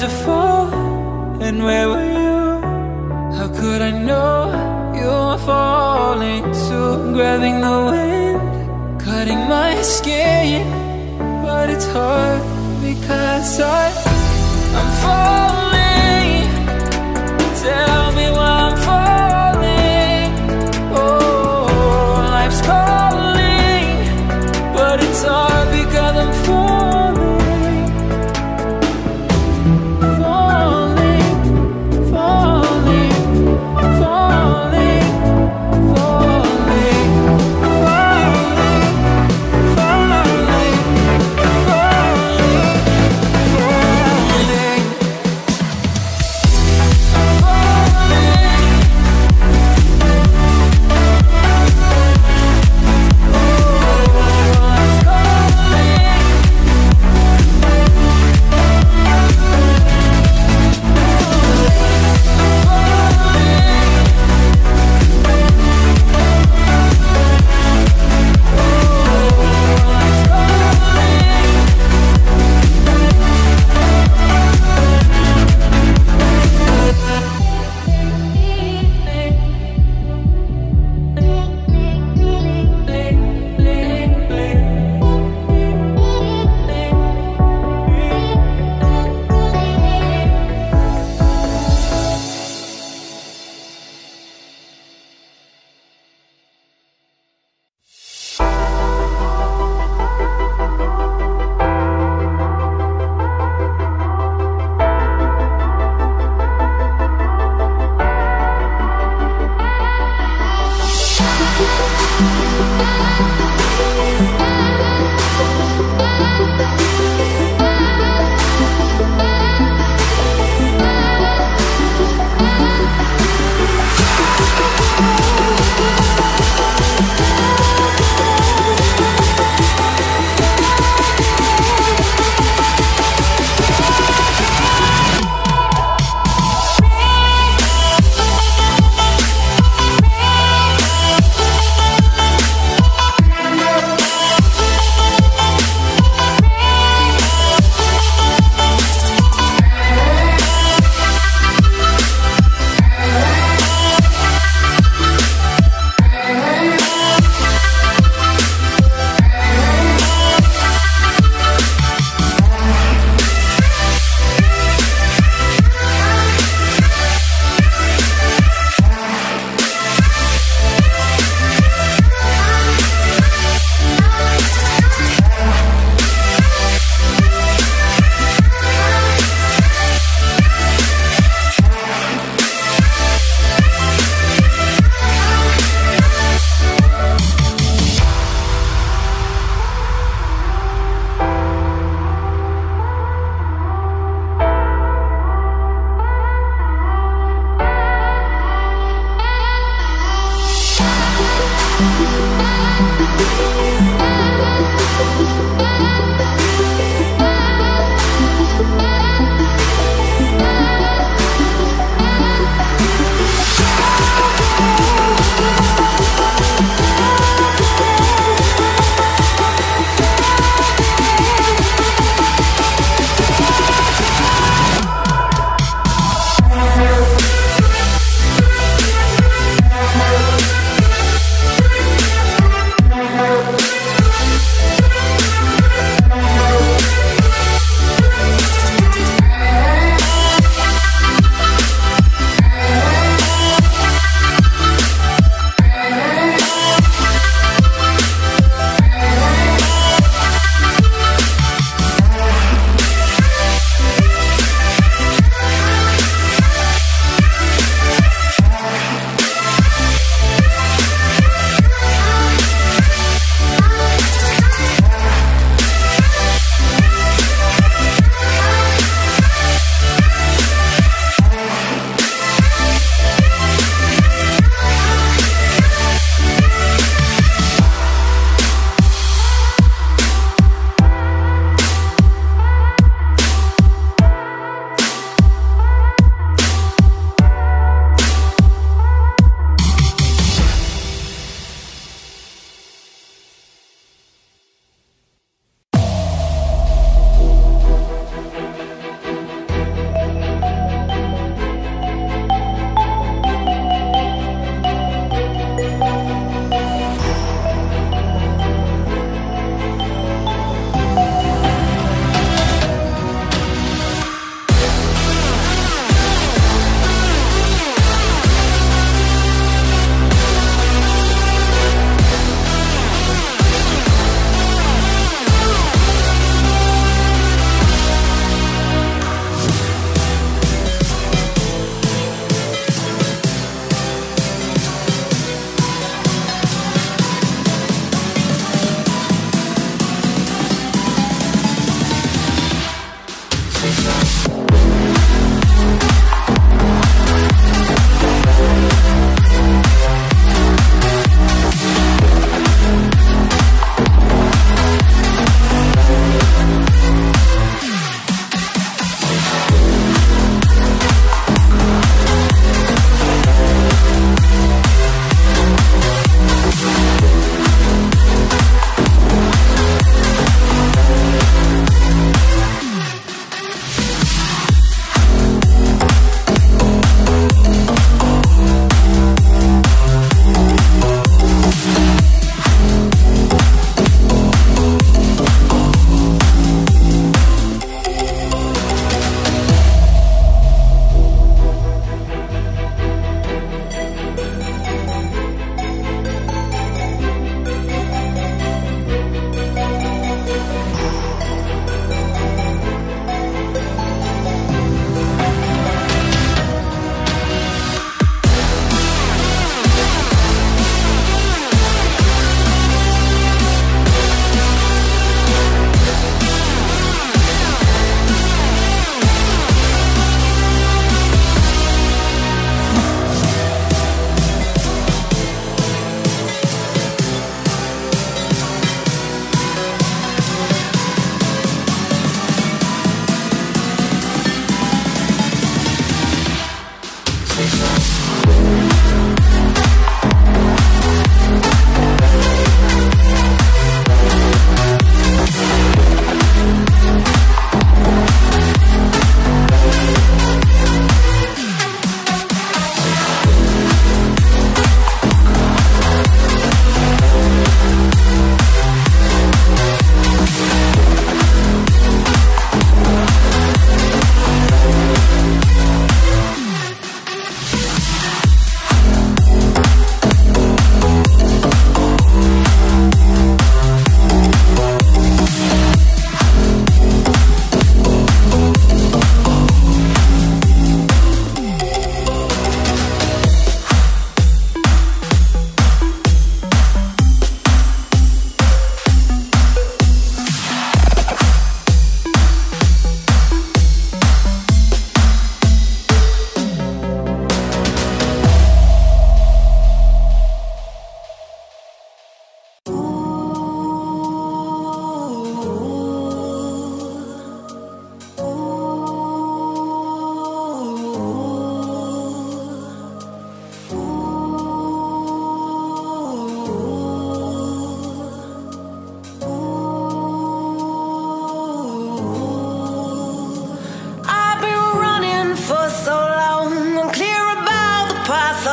had to fall, and where were you? How could I know you were falling too? Grabbing the wind, cutting my skin, but it's hard because I'm falling. Tell me why I'm falling. Oh, life's calling, but it's hard because I'm falling.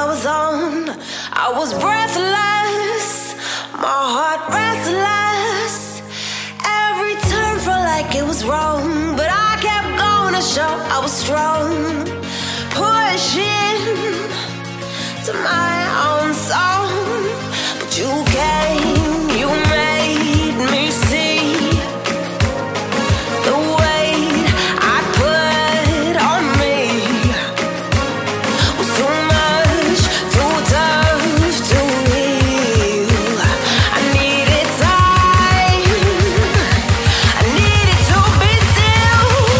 I was on, I was breathless, my heart restless. Every turn felt like it was wrong, but I kept going to show I was strong, pushing to my own song. But you came, you made me see the weight I put on me was too much, too tough to heal. I needed time, I needed to be still.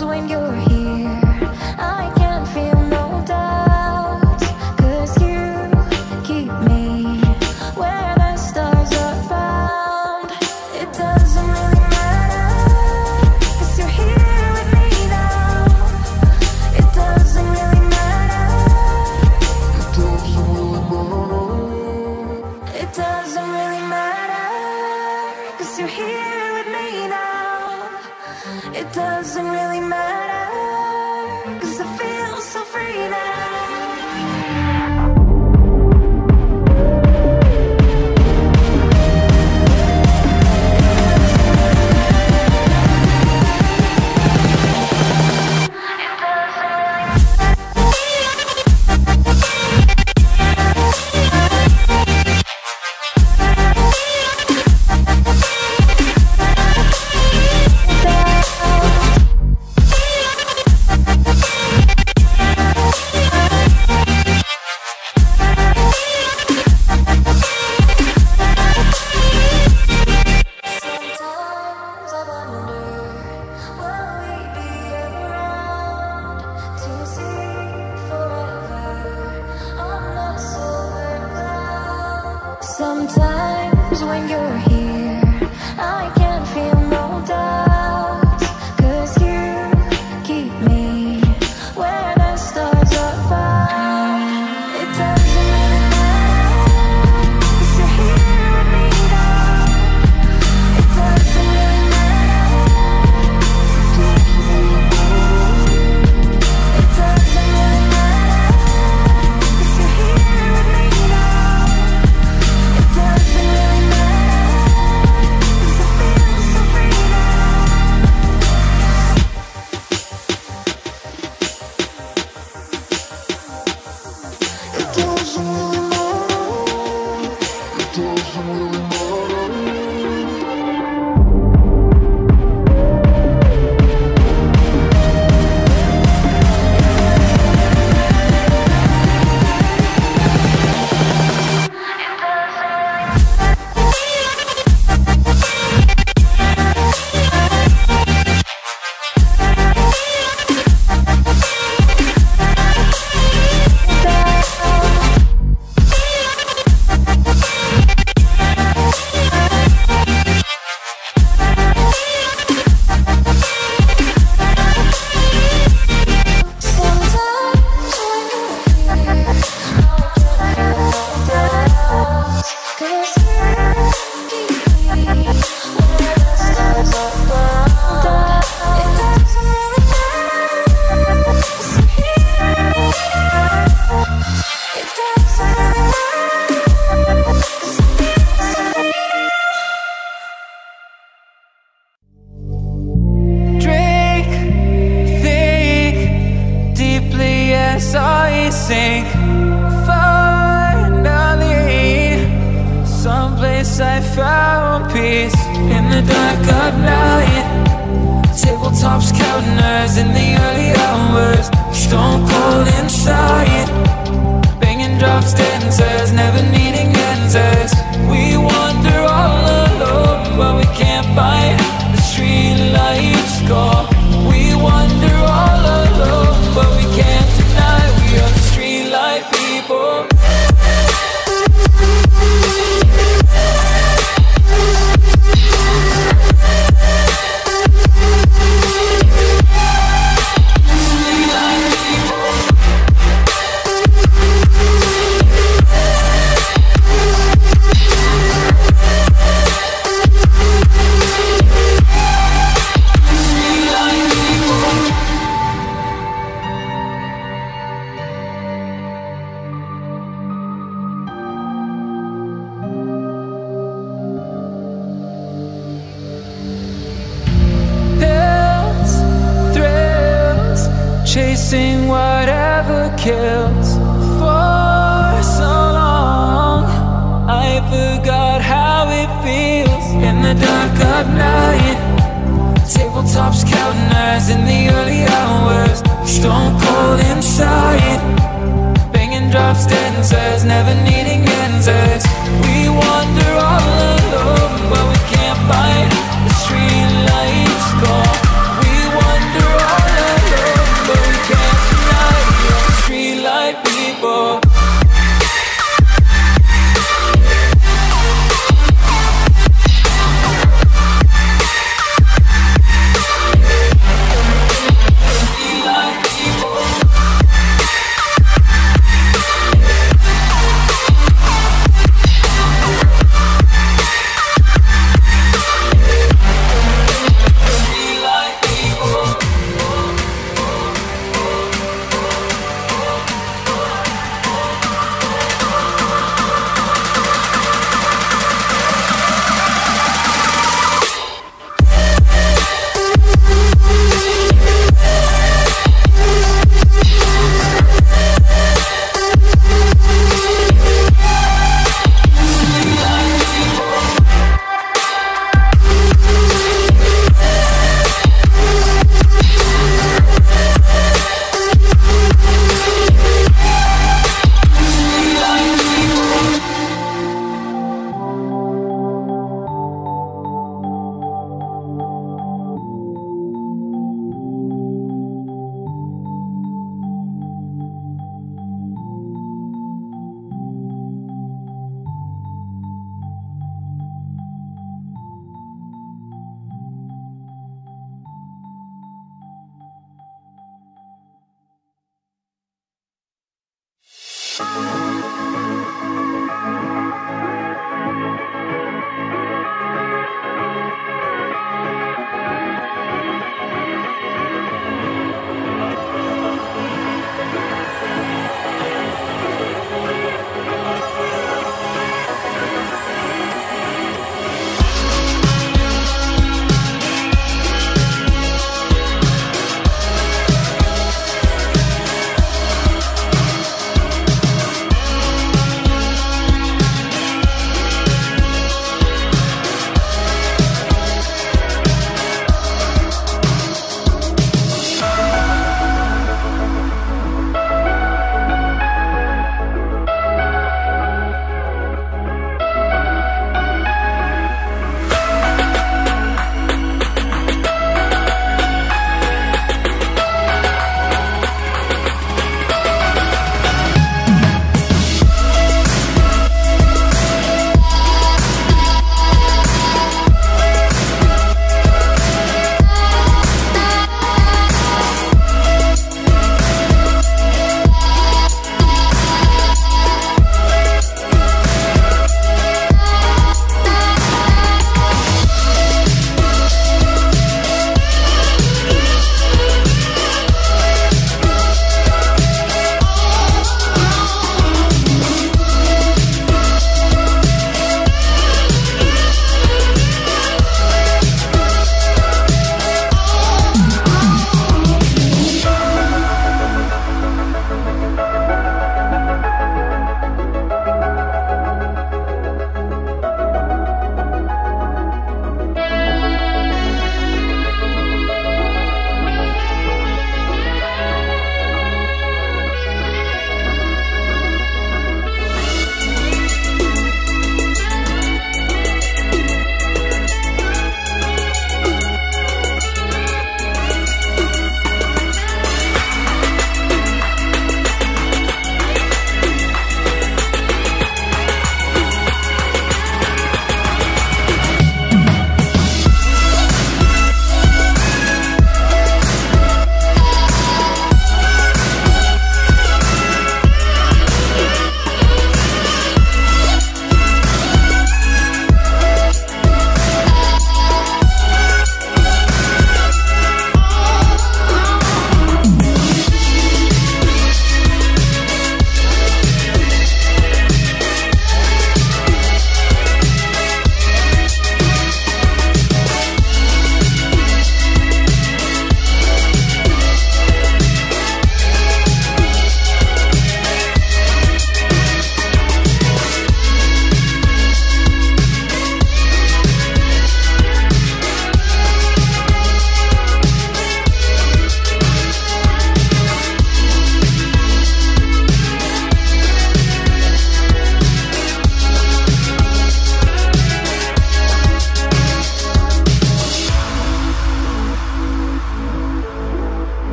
But we can't fight the street lights go. We wander all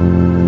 Sunrise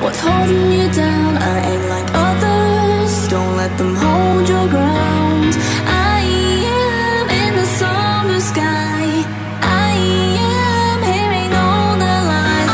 What's holding you down? I ain't like others. Don't let them hold your ground. I am in the summer sky. I am hearing all the lies.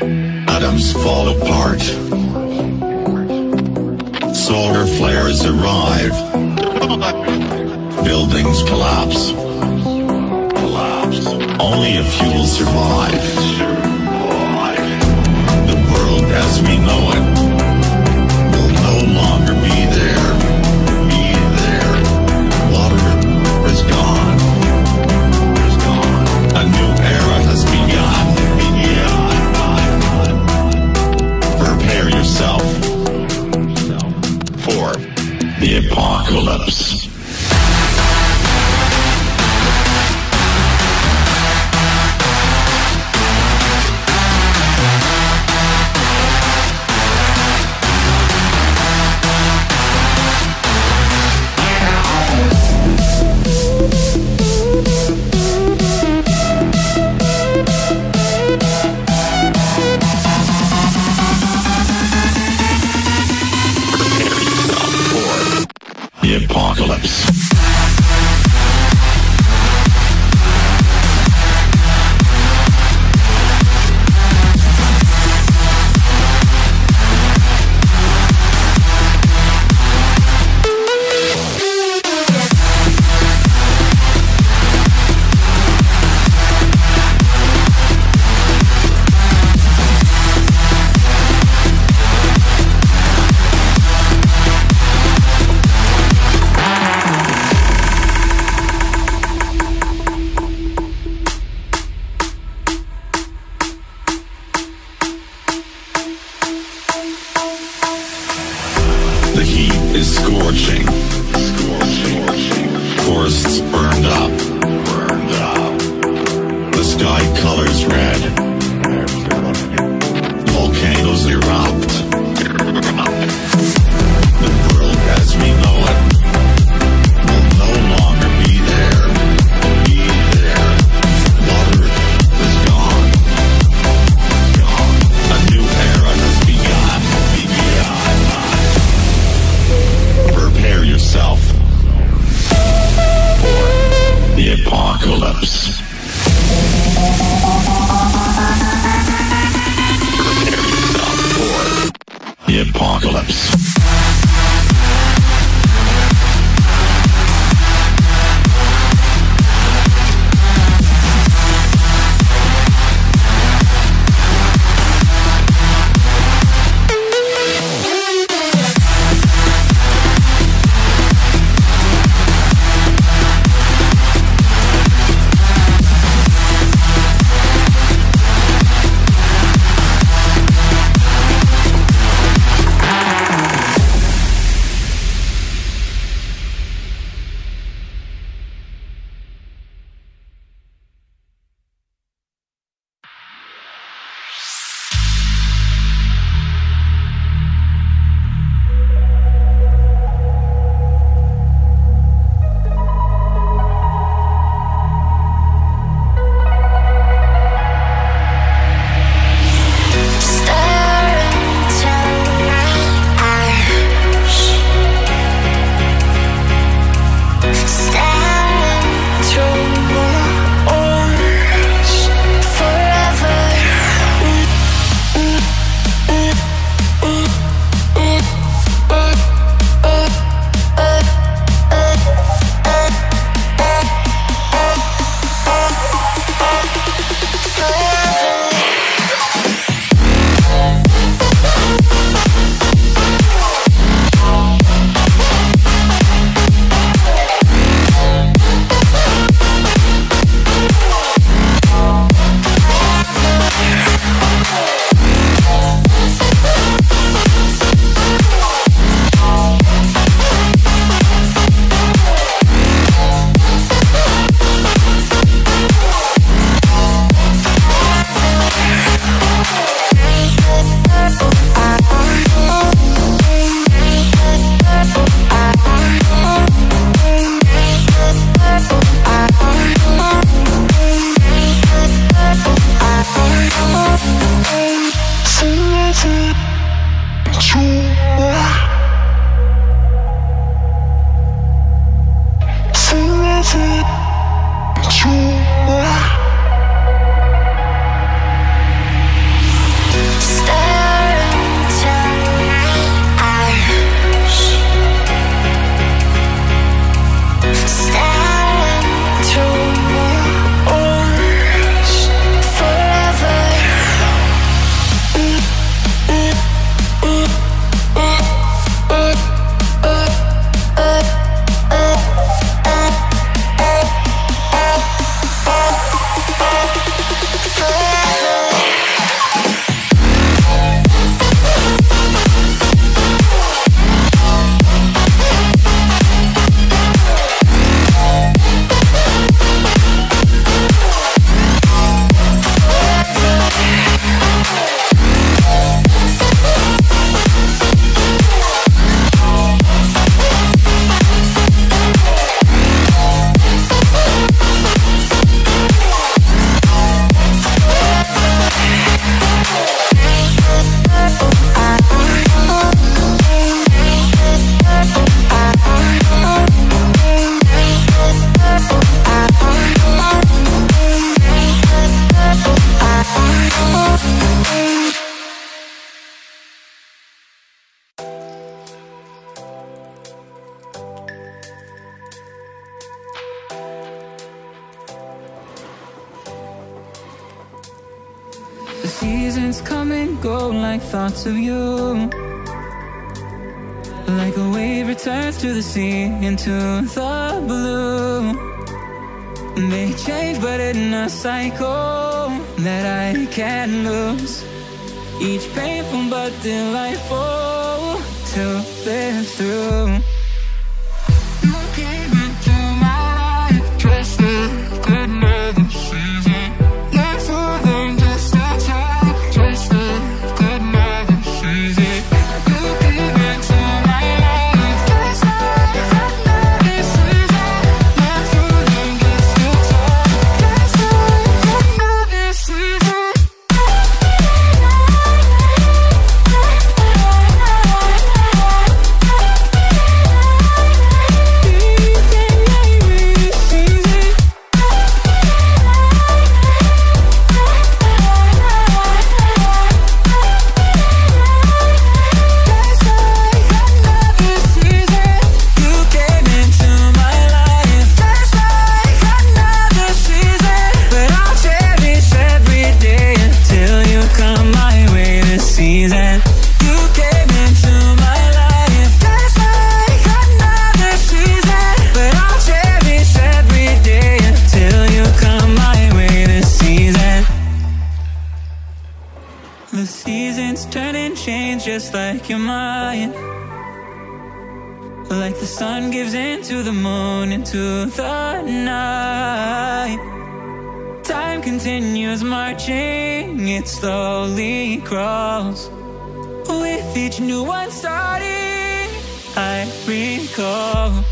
Atoms fall apart. Solar flares arrive. Buildings collapse. Only a few will survive. The world as we know it will no longer be there. Water is gone. A new era has begun. Prepare yourself for the apocalypse. The seasons come and go like thoughts of you, like a wave returns to the sea into the blue. They change but in a cycle that I can't lose. Each painful but delightful to live through. The seasons turn and change just like your mind, like the sun gives in to the moon, into the night. Time continues marching, it slowly crawls. With each new one starting, I recall.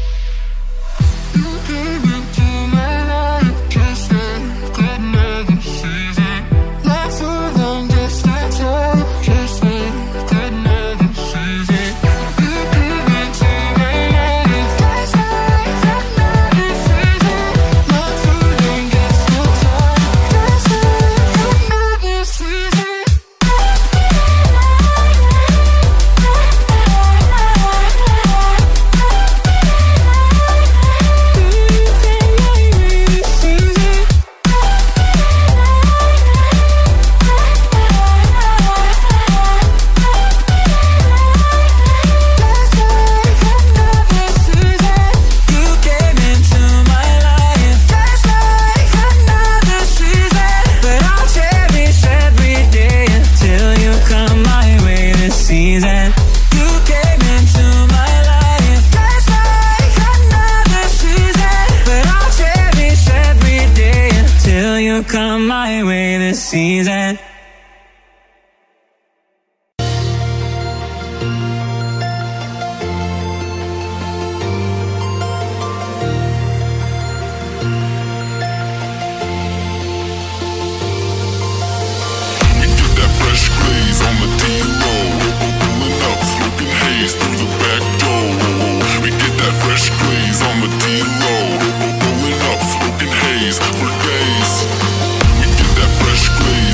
Come my way this season.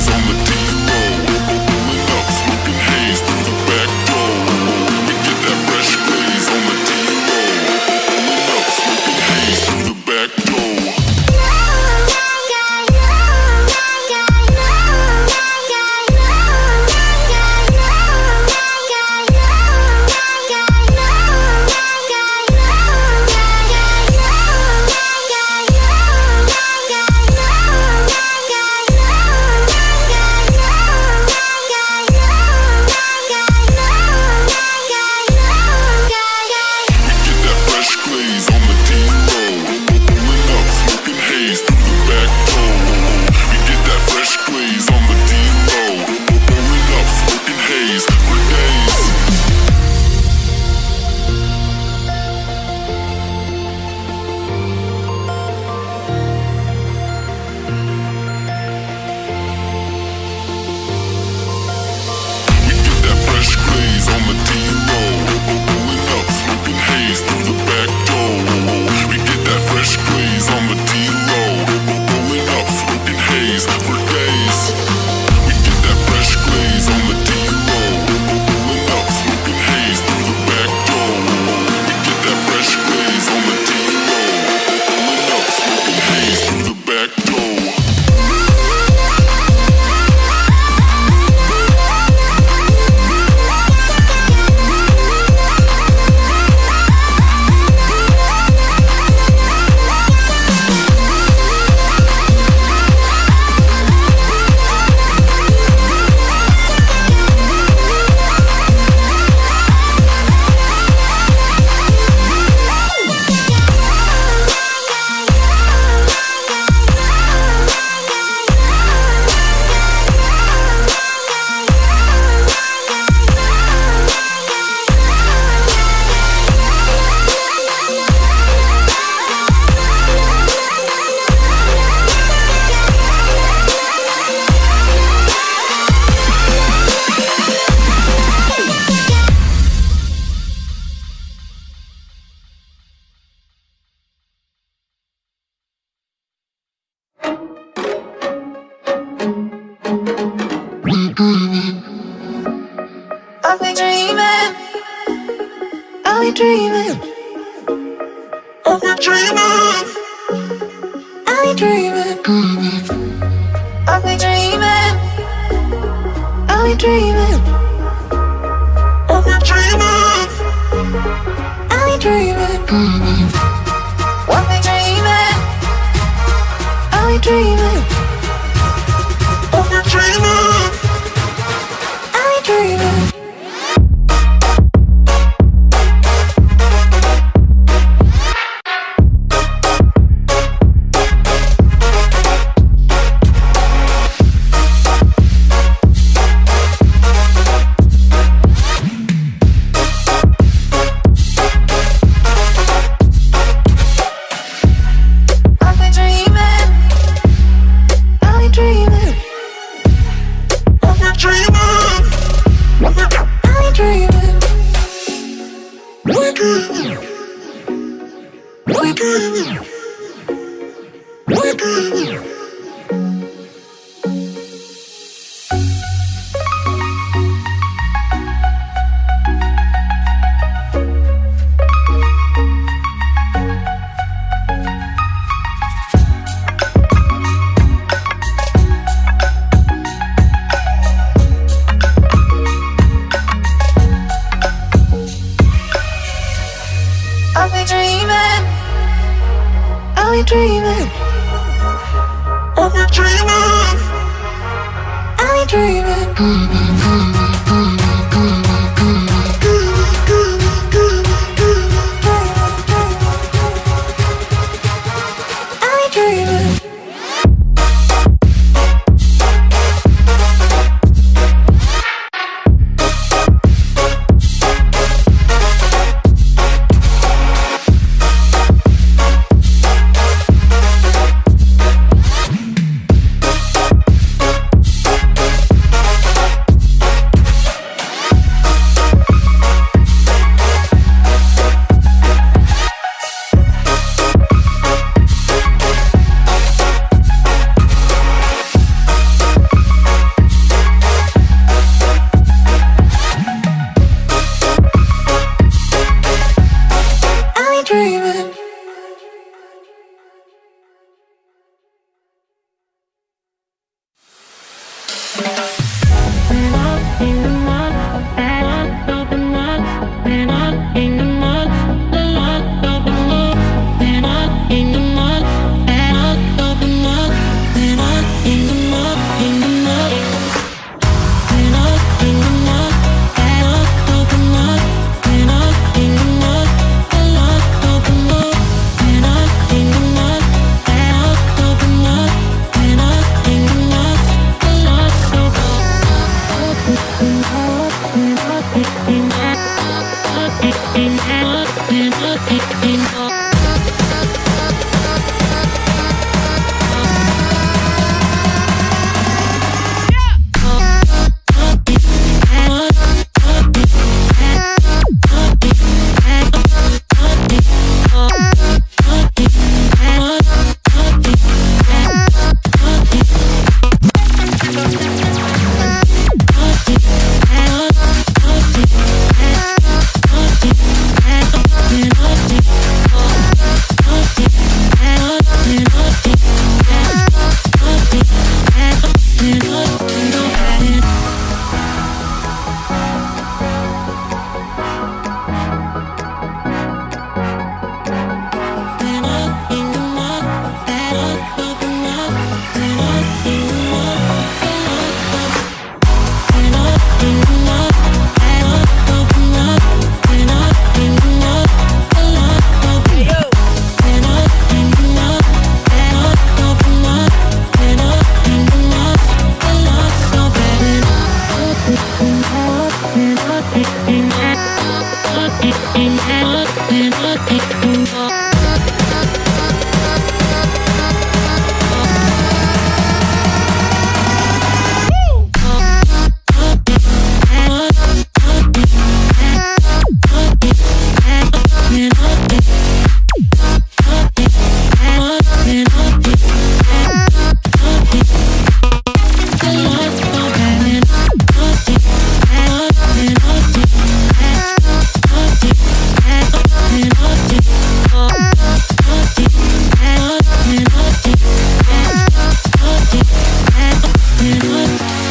On the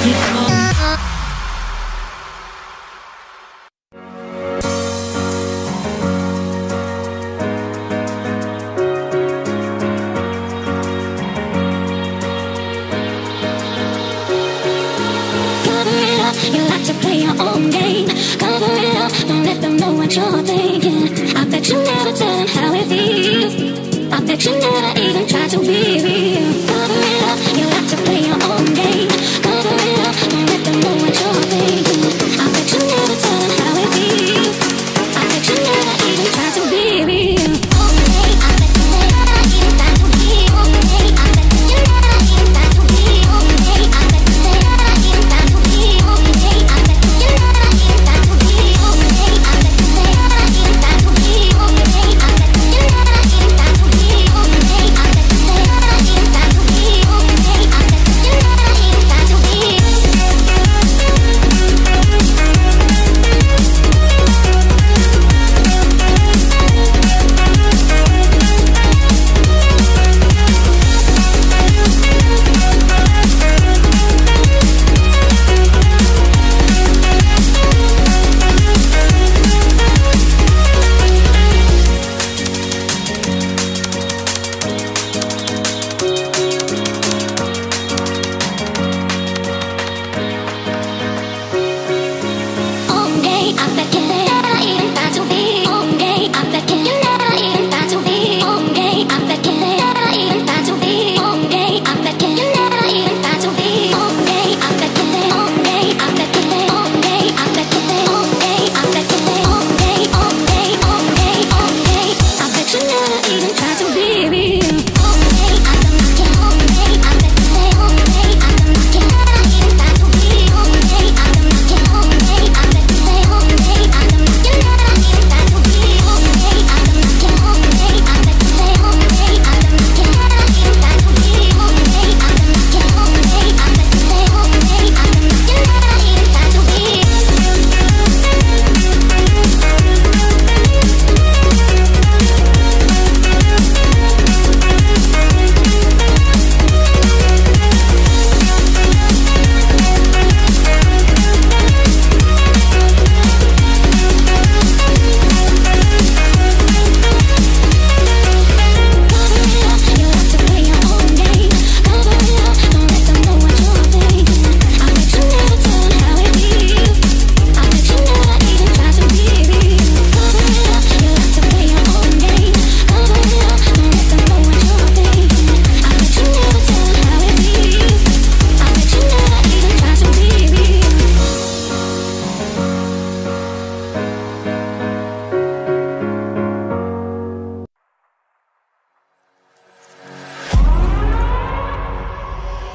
You like to play your own game. Cover it up, don't let them know what you're thinking. I bet you never tell them how it feels. I bet you never even try to be real. Cover it up, you like to play your own game. Cover it up, don't let them know what you're thinking. I bet you never tell them how it feels. I bet you never even try to be real.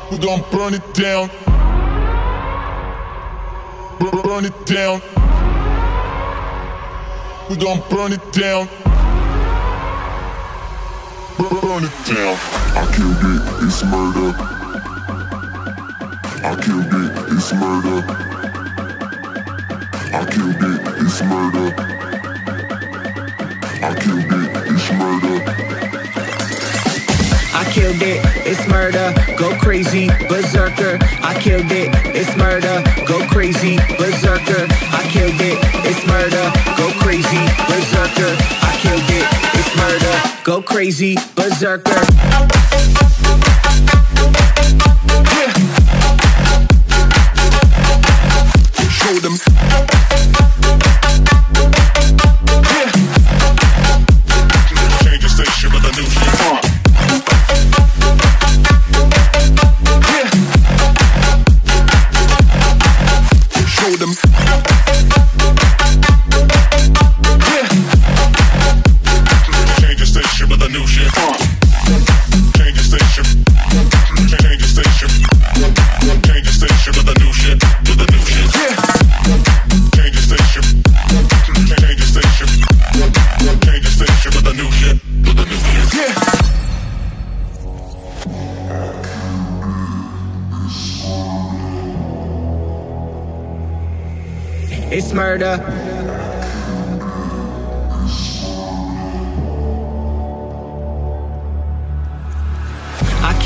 We're gonna burn it down. Burn it down. We're gonna burn it down. Burn it down. I killed it, it's murder. I killed it, it's murder. I killed it, it's murder. I killed it, it's murder. I killed it, it's murder, go crazy, berserker. I killed it, it's murder, go crazy, berserker. I killed it, it's murder, go crazy, berserker. I killed it, it's murder, go crazy, berserker. Yeah. Show them. Yeah. Change the station with a new shit. Them. Yeah. Change the station with a new shit. Change the station. Change the station. Change the station with a new shit. With a new shit. Yeah. Change the station. Change the station. Change the station with a new shit. With a new shit. Yeah. It's murder. I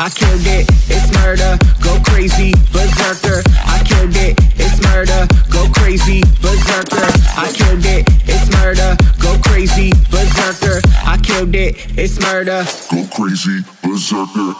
I killed it, it's murder, go crazy, berserker. I killed it, it's murder, go crazy, berserker. I killed it, it's murder, go crazy, berserker. I killed it, it's murder, go crazy, berserker.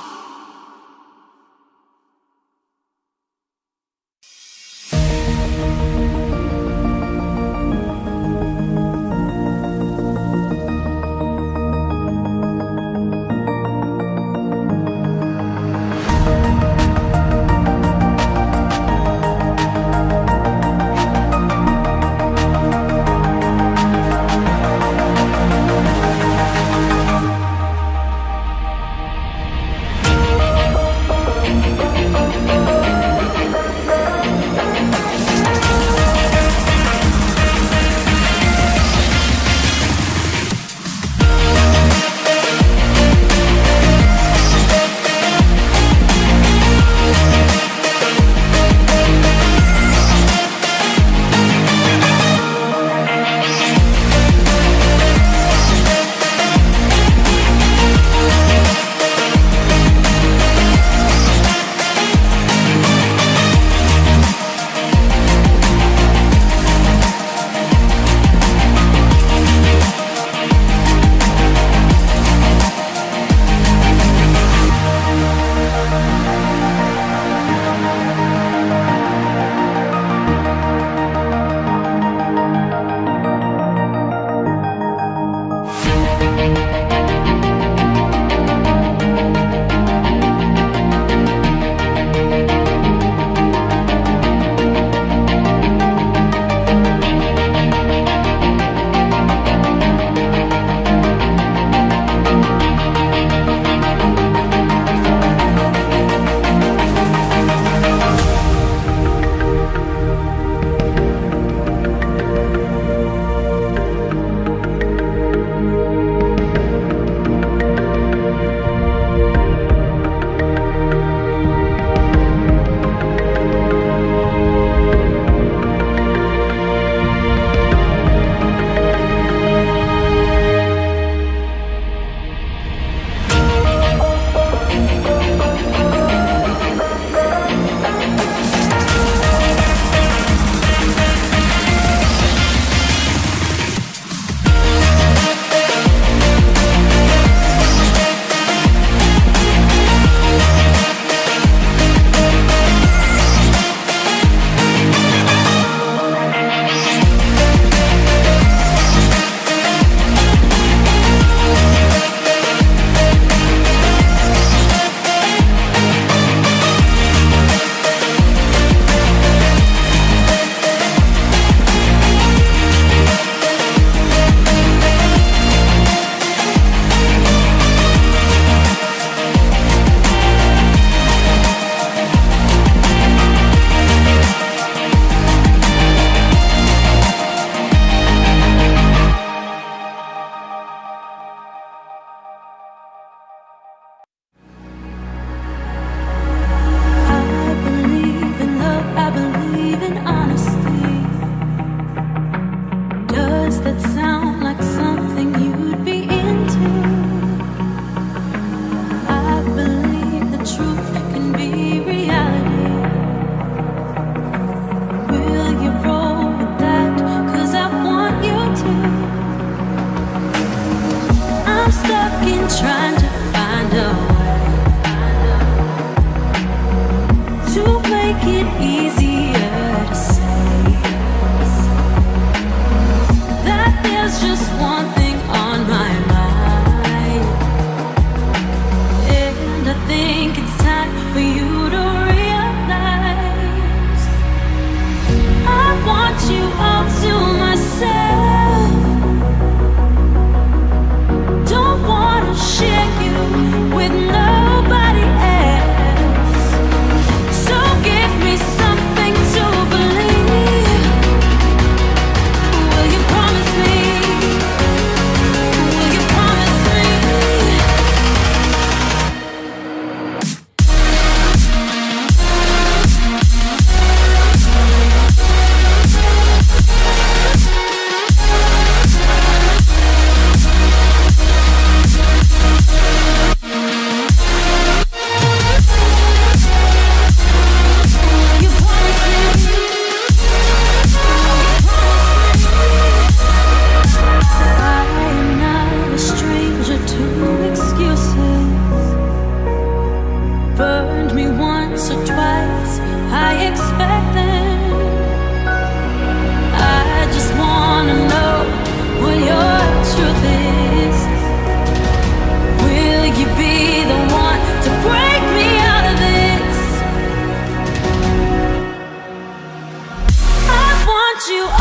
you all to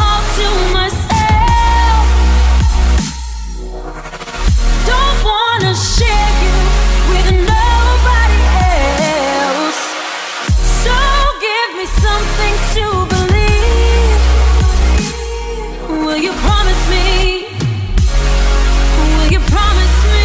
myself. Don't wanna share you with nobody else. So give me something to believe. Will you promise me? Will you promise me?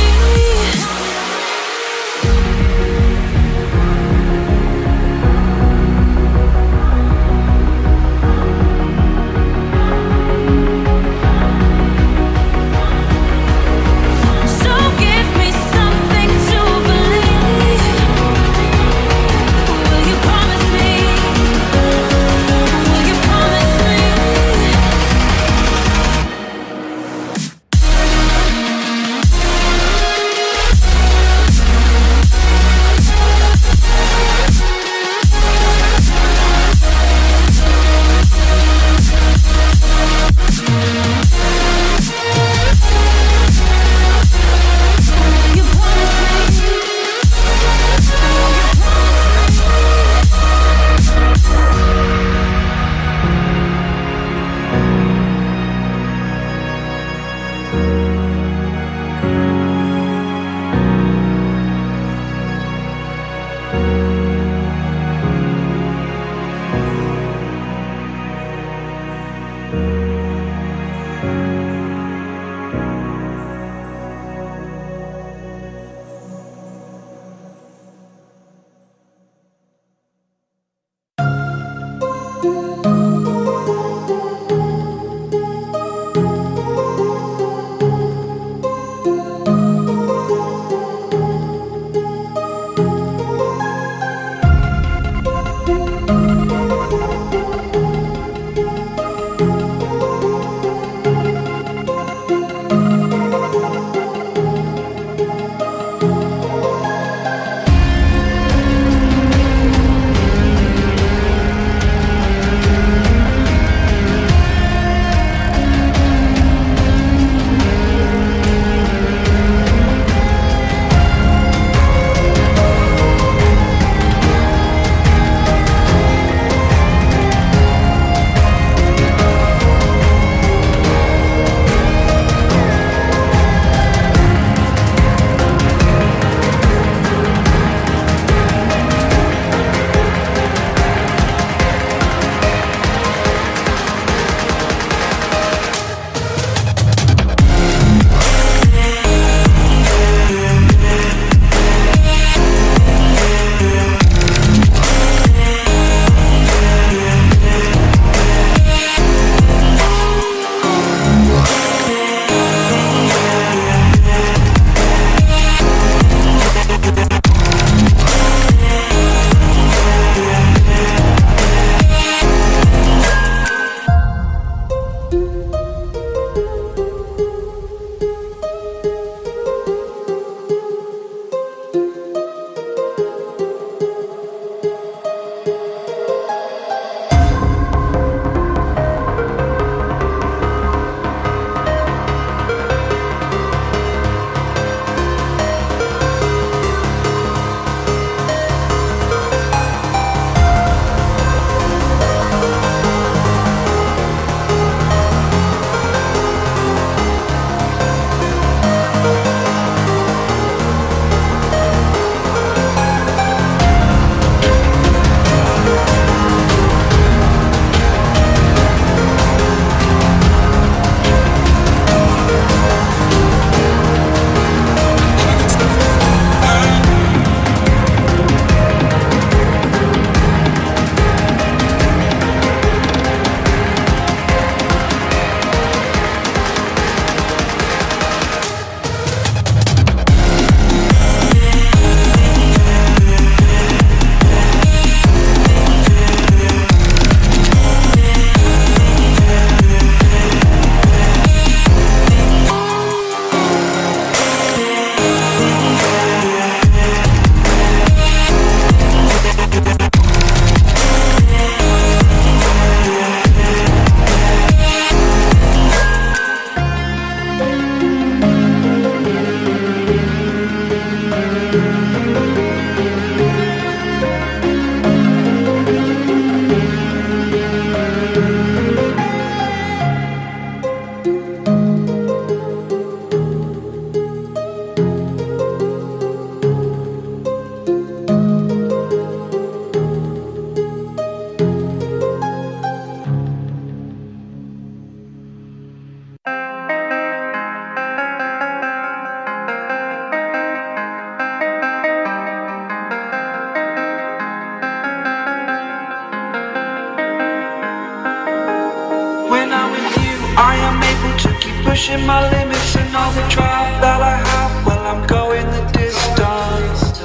I am able to keep pushing my limits, and all the drive that I have, well, I'm going the distance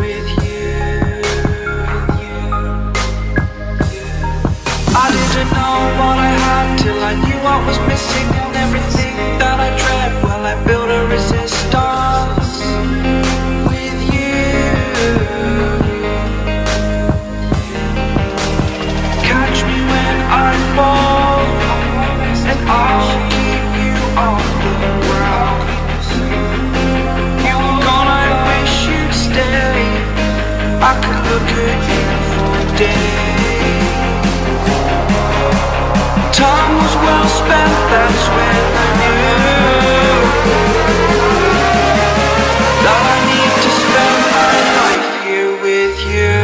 with you. I didn't know what I had till I knew what was missing, and everything that I dread, well, I built a resistance with you. Catch me when I fall, I'll keep you off the ground. You're gone, I wish you'd stay. I could look at you for a day. Time was well spent, that's when I knew that I need to spend my life here with you.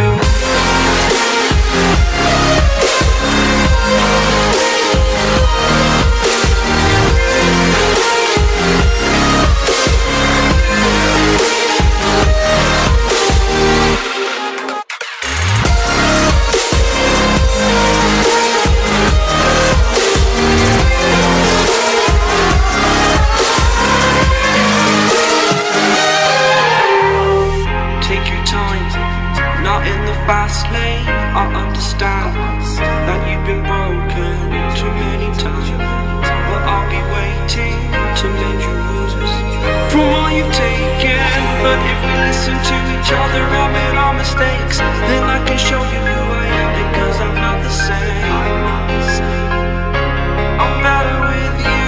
Fast lane, I understand that you've been broken too many times, but I'll be waiting to mend your wounds from all you've taken. But if we listen to each other, I made our mistakes, then I can show you who I am, because I'm not the same. I'm better with you.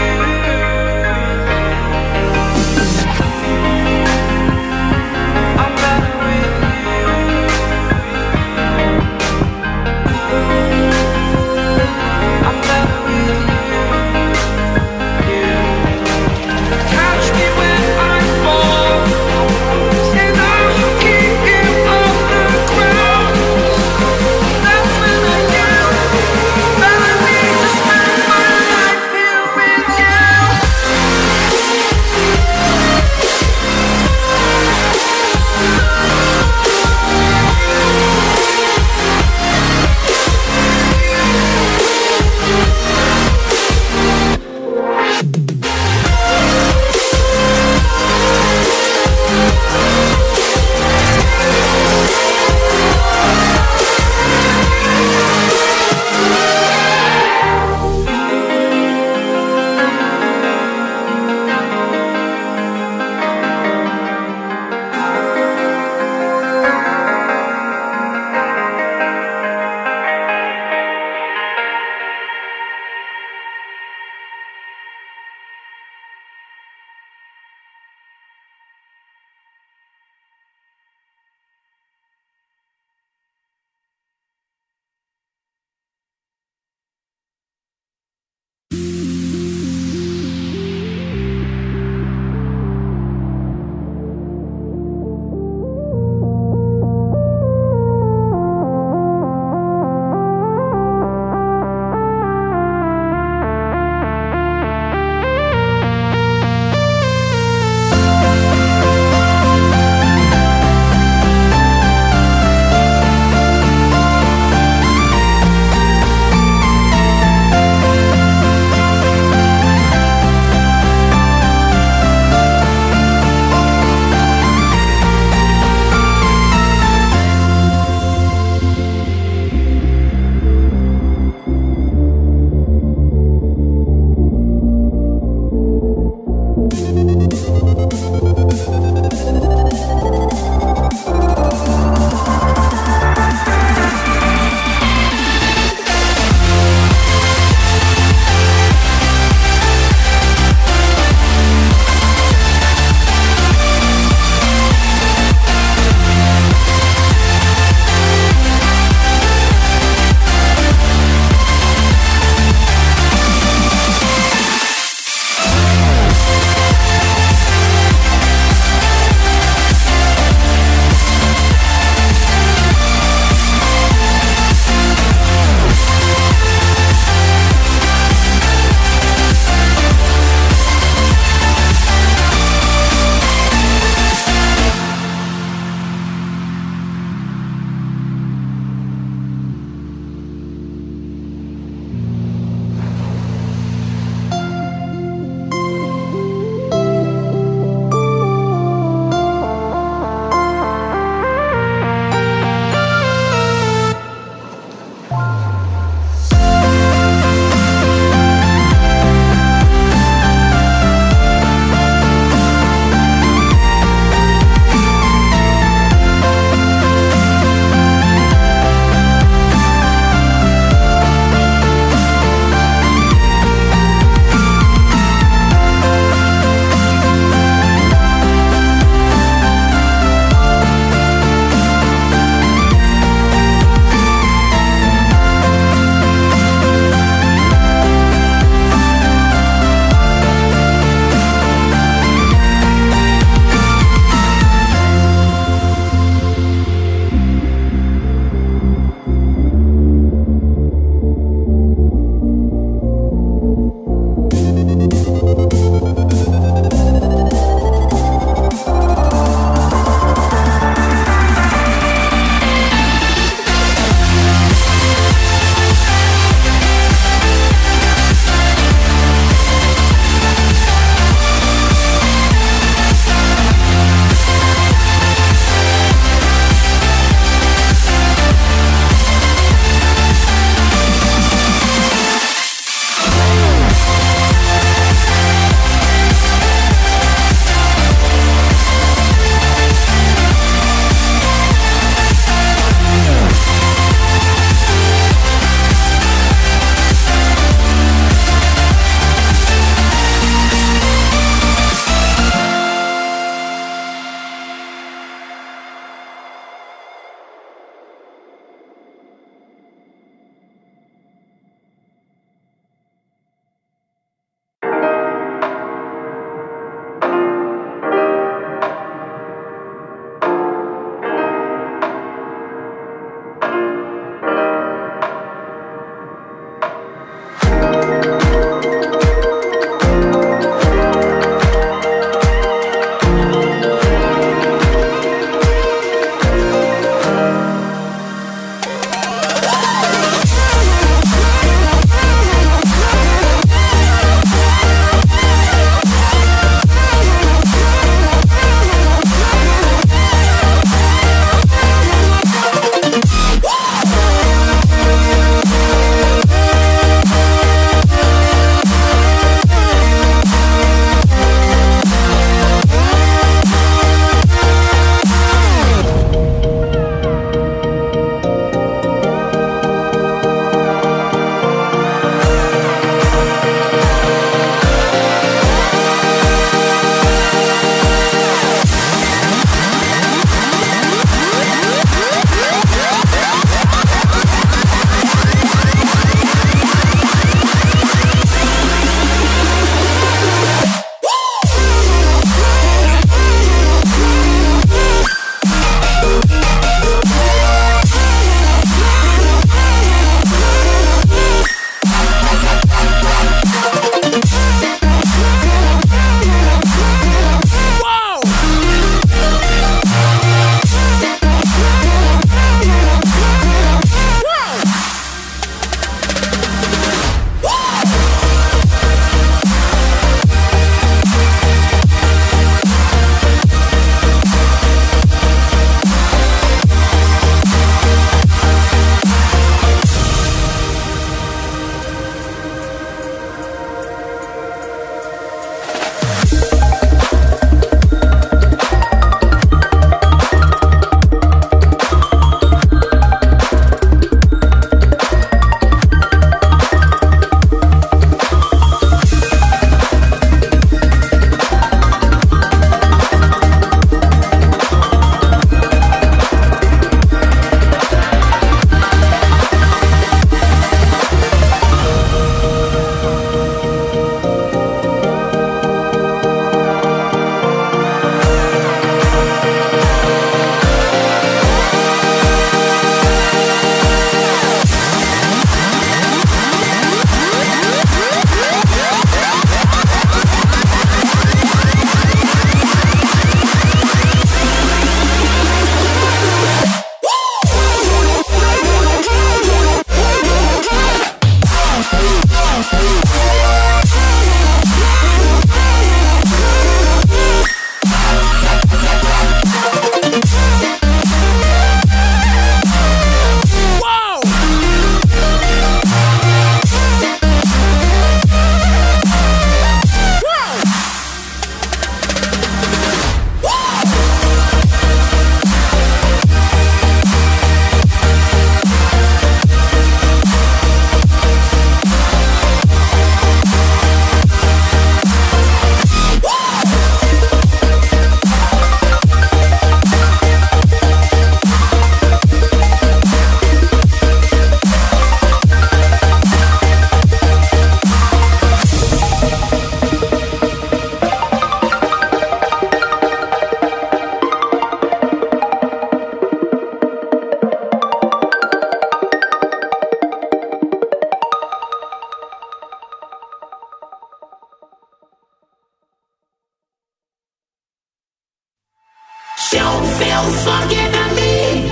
Don't feel fucking at me.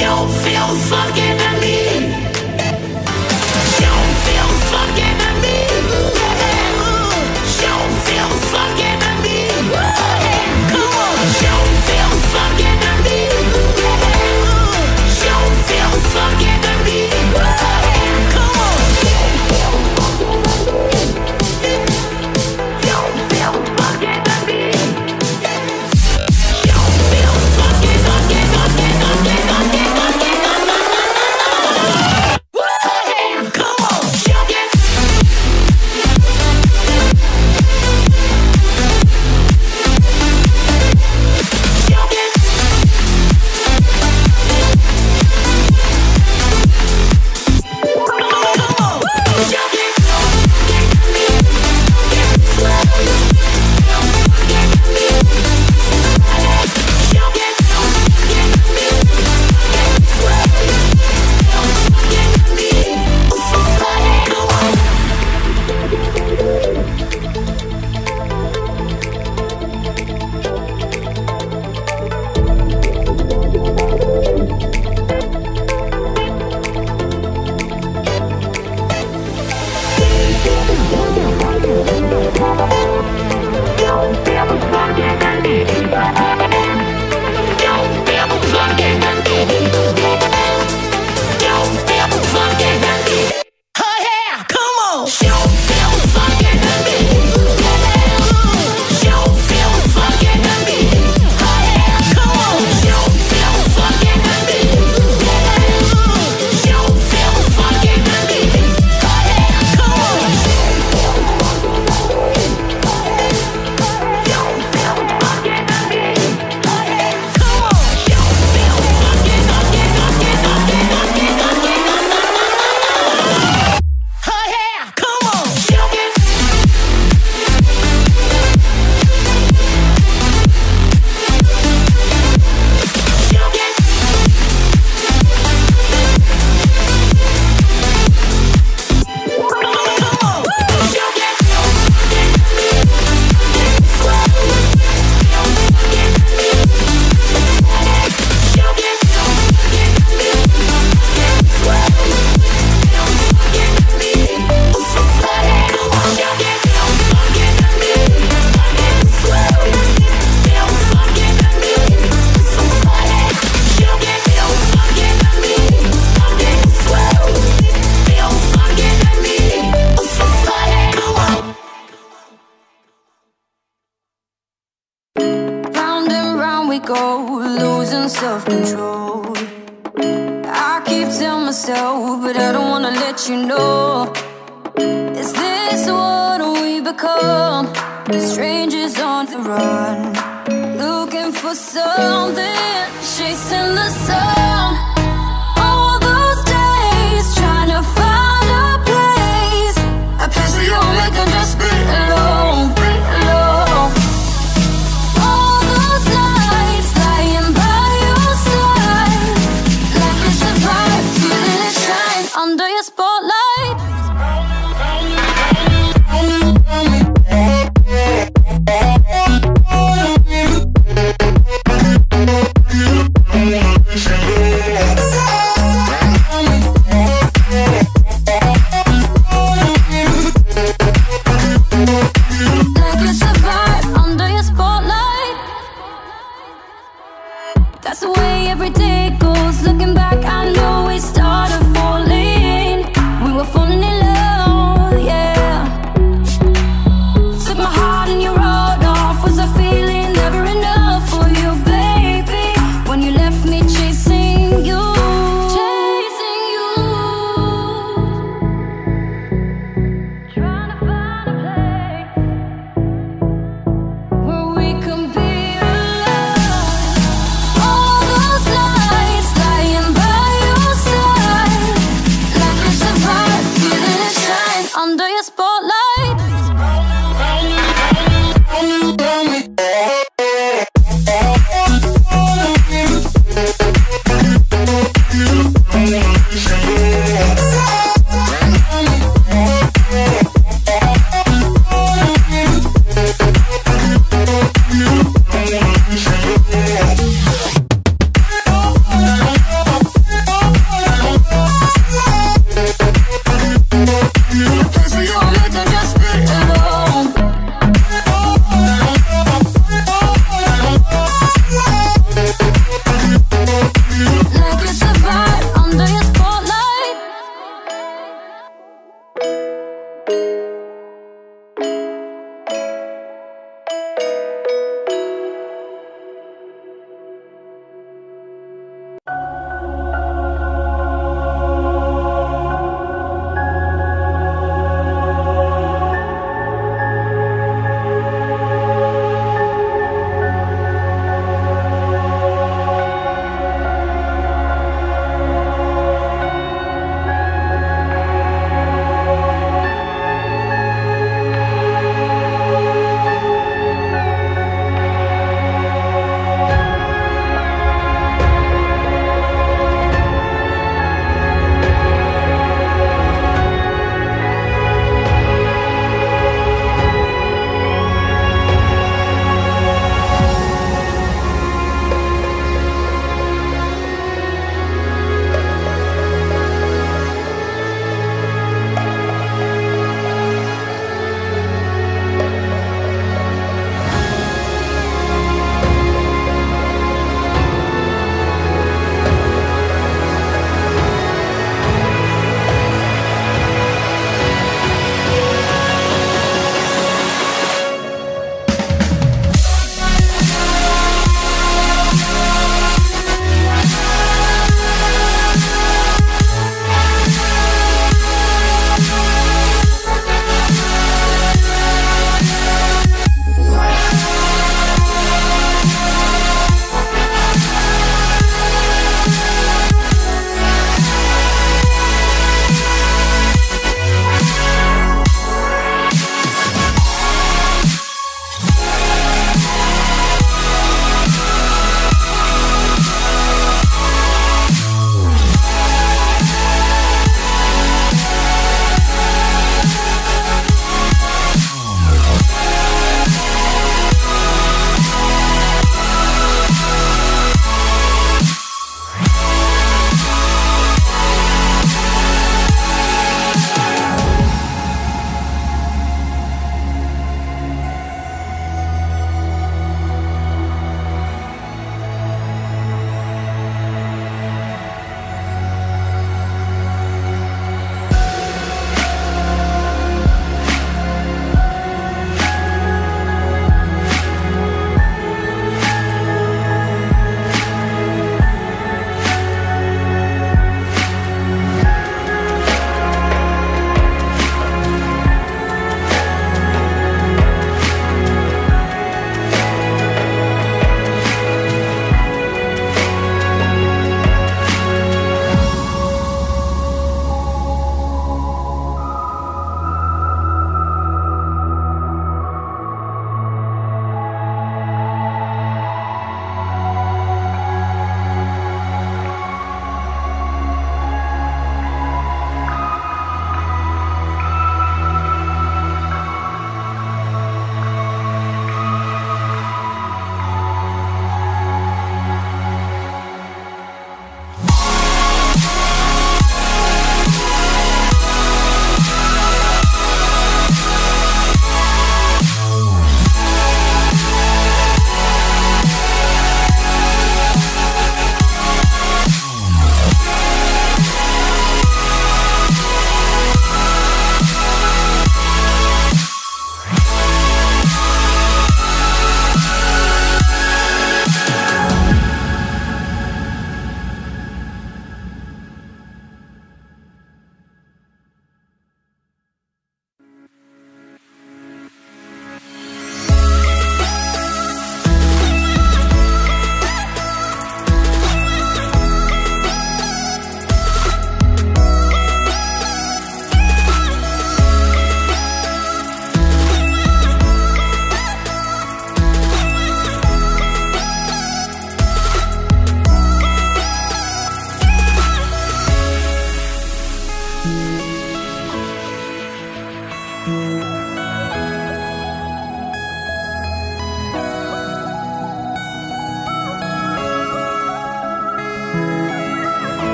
Don't feel fucking at me. Don't feel fucking at me. Don't feel fucking at me. Don't feel fucking at me. Don't feel fucking at me.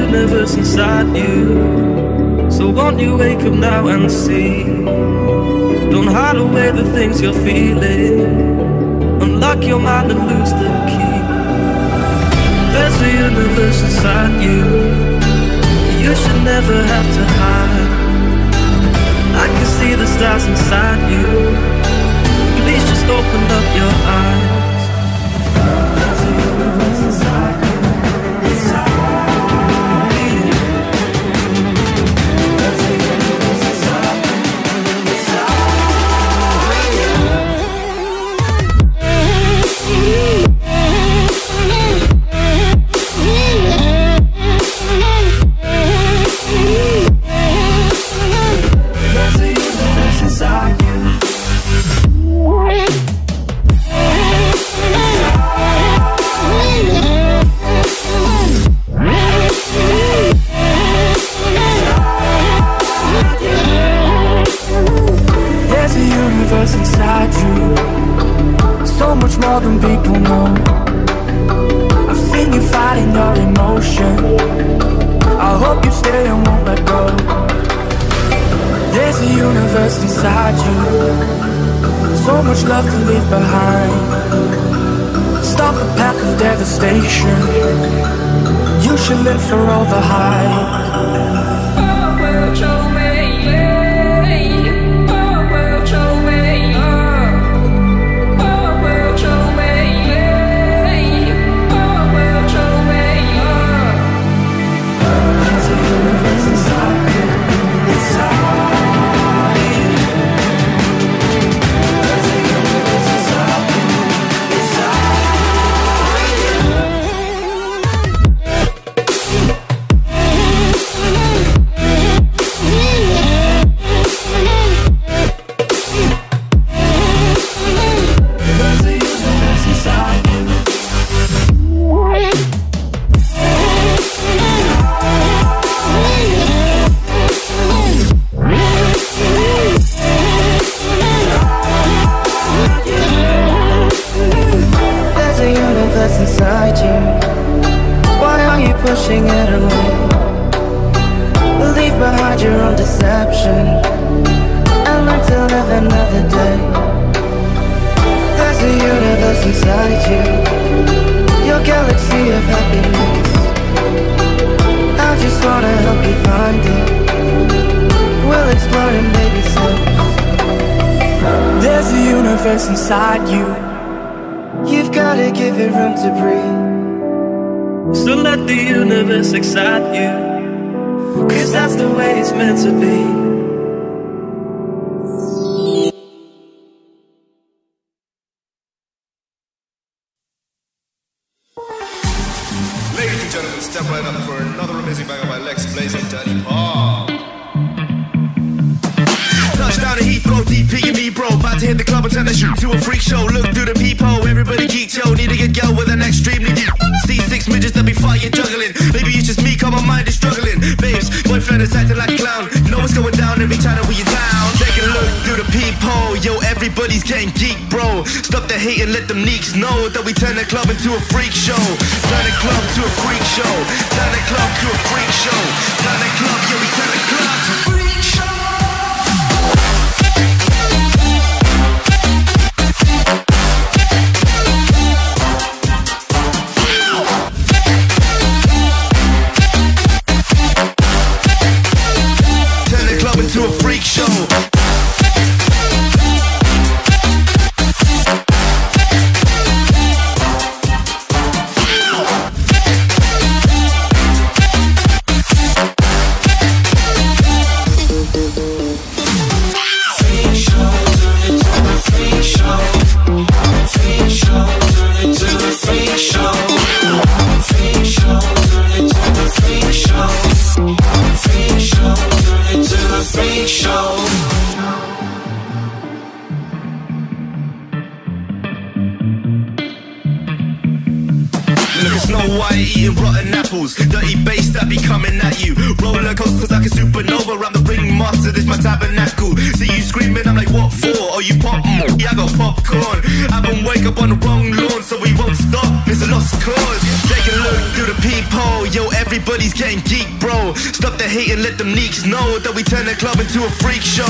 universe inside you. So won't you wake up now and see? Don't hide away the things you're feeling. Unlock your mind and lose the key. There's a universe inside you. You should never have to hide. I can see the stars inside you. Please just open up your eyes. There's a universe inside you. buddies getting geek, bro. Stop the hate and let them leaks know that we turn the club into a freak show.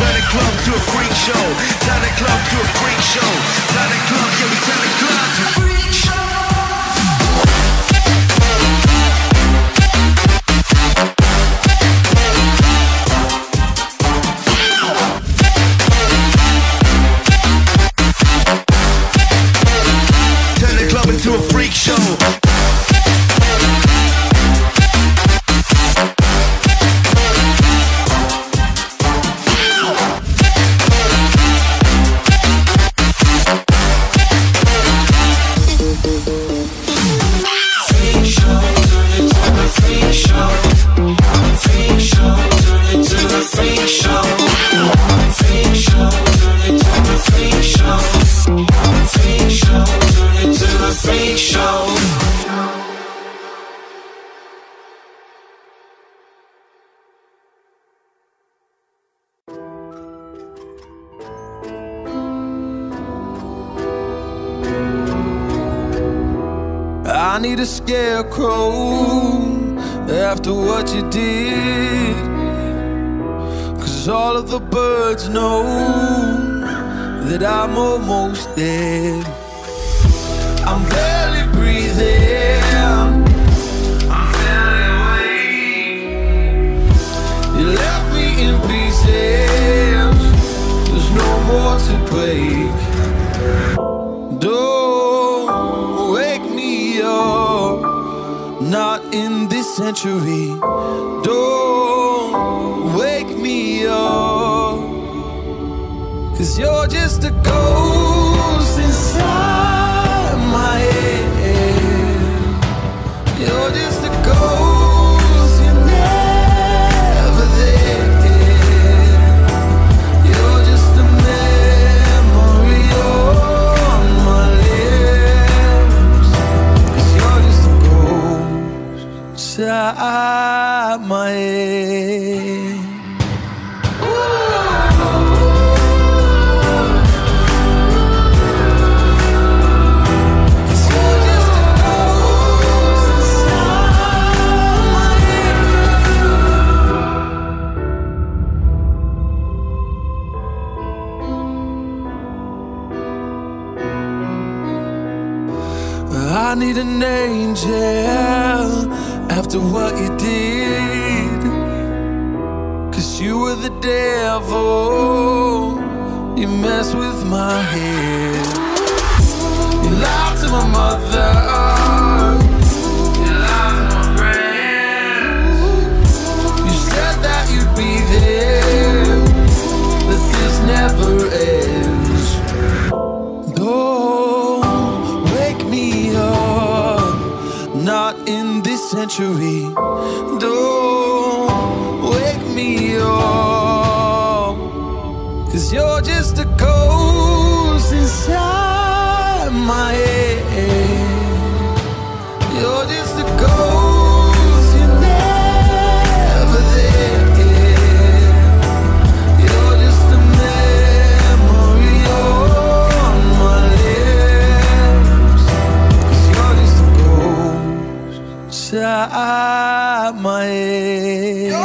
Turn the club to a freak show. Turn the club to a freak show. Turn the club, yeah, we turn the club to a freak show. To a freak show. Turn I need a scarecrow after what you did, 'cause all of the birds know that I'm almost dead. I'm barely breathing, I'm barely awake. You left me in pieces, there's no more to break. Don't wake me up, not in this century. Don't wake me up, 'cause you're just a ghost inside my head. You're just a ghost, you're never there. You're just a memory on my lips, 'cause you're just a ghost inside my head. I need an angel after what you did, 'cause you were the devil, you messed with my head. You lied to my mother, you lied to my friends. You said that you'd be there, that this never ends. Not in this century. Don't wake me up, 'cause you're just a ghost inside my head. You're just a ghost, you're never there. You're just a memory on my lips, 'cause you're just a ghost inside my head.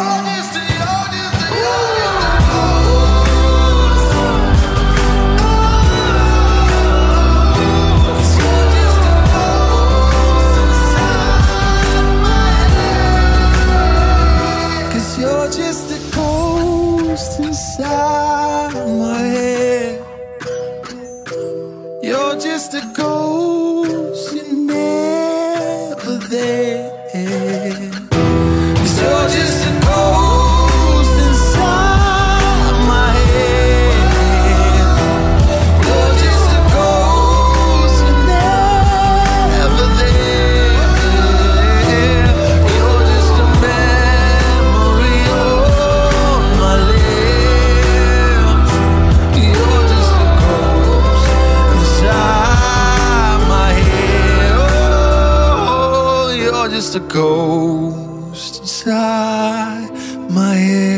A ghost inside my head.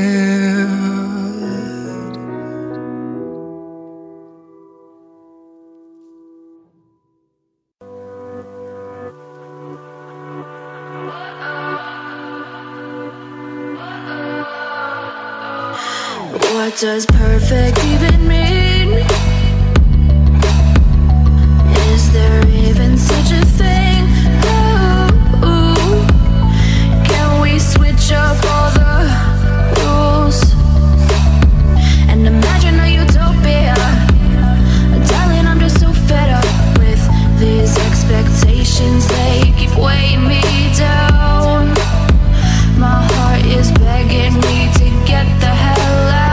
What does perfect even mean? Is there even such a thing? Ooh, can we switch up all the rules and imagine a utopia? Darling, I'm just so fed up with these expectations. They keep weighing me down. My heart is begging me to get the hell out.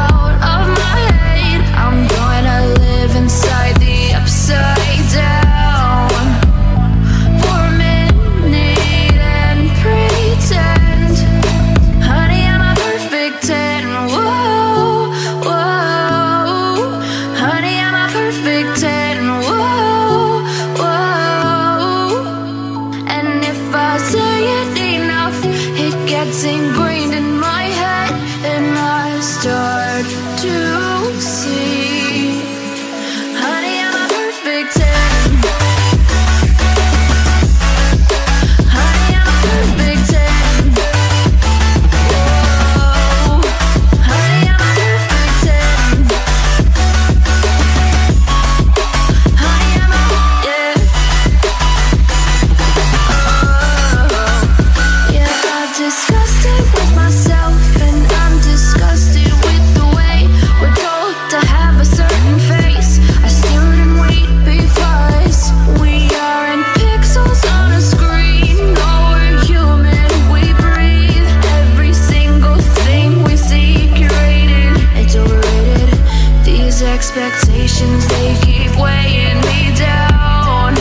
Expectations, they keep weighing me down.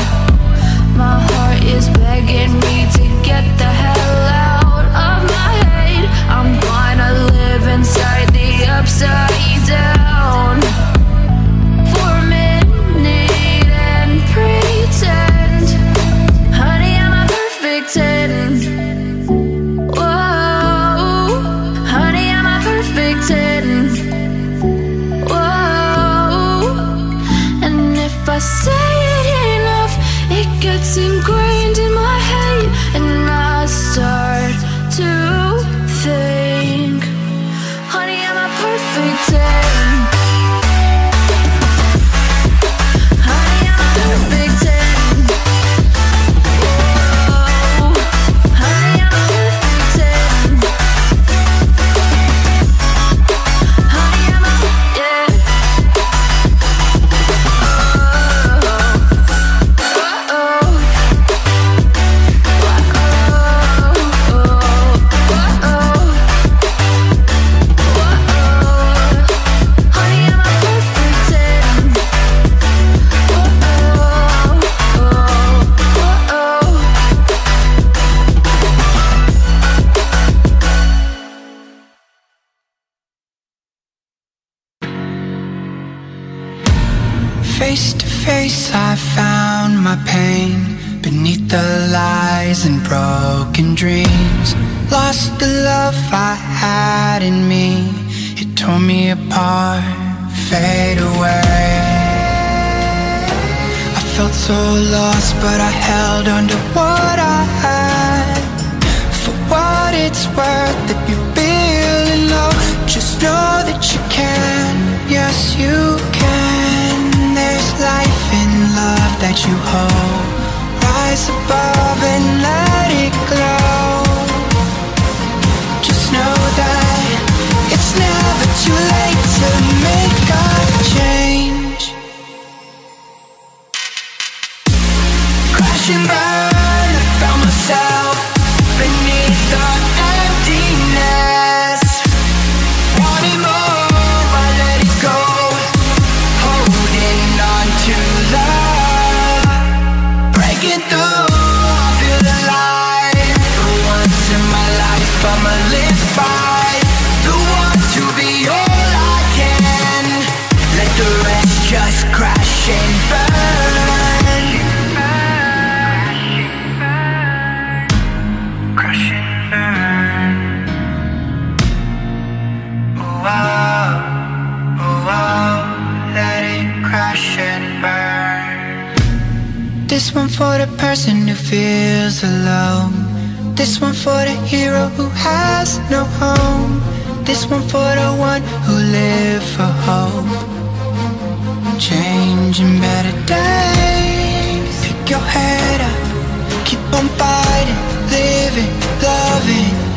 My heart is begging me to get the hell out of my head. I'm gonna live inside the upside down for a minute and pretend. Honey, I'm a perfect 10. Whoa, honey, I'm a perfect 10. I say it enough, it gets ingrained in my head, and I start to think, honey, I'm a perfect 10. Face to face, I found my pain beneath the lies and broken dreams. Lost the love I had in me. It tore me apart, fade away. I felt so lost, but I held on to what I had. For what it's worth, if you're feeling low, just know that you can. Yes, you can. There's life in love that you hold. Rise above and let it glow. Just know that it's never too late to make a change. Crash and burn, I found myself beneath the emptiness. Wanted more, I'ma live by the one to be all I can. Let the rest just crash and burn. Crash and burn. Oh wow, oh wow, let it crash and burn. This one for the person who feels alone. This one for the hero who has no home. This one for the one who lived for hope, changing better days. Pick your head up, keep on fighting, living, loving.